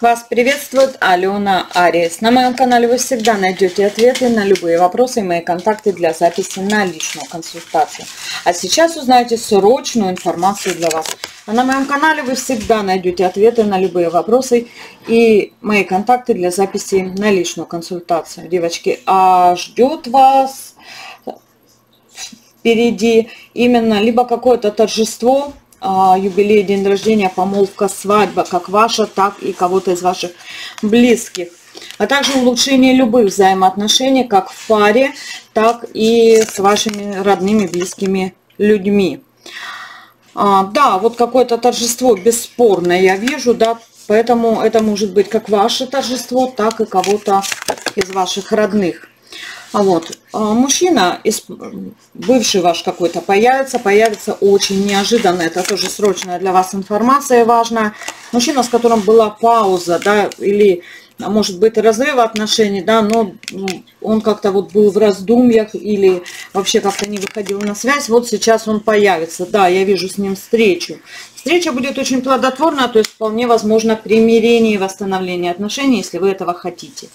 Вас приветствует Алена Ариес. На моем канале вы всегда найдете ответы на любые вопросы и мои контакты для записи на личную консультацию. А сейчас узнаете срочную информацию для вас. А на моем канале вы всегда найдете ответы на любые вопросы и мои контакты для записи на личную консультацию. Девочки, а ждет вас впереди именно либо какое-то торжество, юбилей, день рождения, помолвка, свадьба, как ваша, так и кого-то из ваших близких, а также улучшение любых взаимоотношений, как в паре, так и с вашими родными, близкими людьми. Да, вот какое-то торжество бесспорно я вижу, да, поэтому это может быть как ваше торжество, так и кого-то из ваших родных. Вот, мужчина, бывший ваш какой-то, появится очень неожиданно, это тоже срочная для вас информация важная. Мужчина, с которым была пауза, да, или, может быть, разрыв отношений, да, но он как-то вот был в раздумьях или вообще как-то не выходил на связь, вот сейчас он появится, да, я вижу с ним встречу. Встреча будет очень плодотворна, то есть вполне возможно примирение и восстановление отношений, если вы этого хотите.